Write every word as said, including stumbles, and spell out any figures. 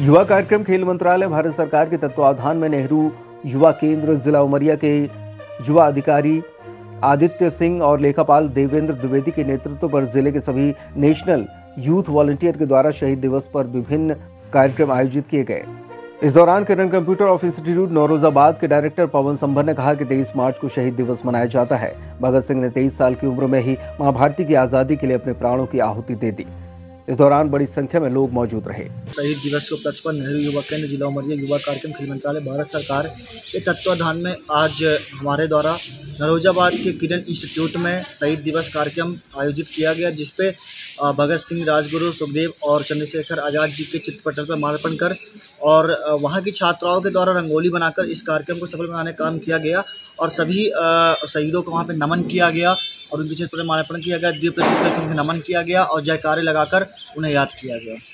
युवा कार्यक्रम खेल मंत्रालय भारत सरकार के तत्वावधान में नेहरू युवा केंद्र जिला उमरिया के युवा अधिकारी आदित्य सिंह और लेखापाल देवेंद्र द्विवेदी के नेतृत्व पर जिले के सभी नेशनल यूथ वॉलंटियर के द्वारा शहीद दिवस पर विभिन्न कार्यक्रम आयोजित किए गए। इस दौरान Kiran computer of institute Navrozabad के डायरेक्टर पवन संभर ने कहा कि तेईस मार्च को शहीद दिवस मनाया जाता है। भगत सिंह ने तेईस साल की उम्र में ही मां भारती की आजादी के लिए अपने प्राणों की आहुति दे दी। इस दौरान बड़ी संख्या में लोग मौजूद रहे। शहीद दिवस के उपलक्ष्य पर नेहरू युवा केंद्र जिला उमरिया युवा कार्यक्रम खेल मंत्रालय भारत सरकार के तत्वाधान में आज हमारे द्वारा नवरोजाबाद के किरण इंस्टीट्यूट में शहीद दिवस कार्यक्रम आयोजित किया गया, जिसपे भगत सिंह, राजगुरु, सुखदेव और चंद्रशेखर आजाद जी के चित्रपटल पर माल्यार्पण कर और वहाँ की छात्राओं के द्वारा रंगोली बनाकर इस कार्यक्रम को सफल बनाने का काम किया गया और सभी शहीदों को वहाँ पर नमन किया गया और उनके चित्र पर माल्यार्पण किया गया, दीप प्रज्वलित करके उनके नमन किया गया और जयकारे लगाकर उन्हें याद किया गया।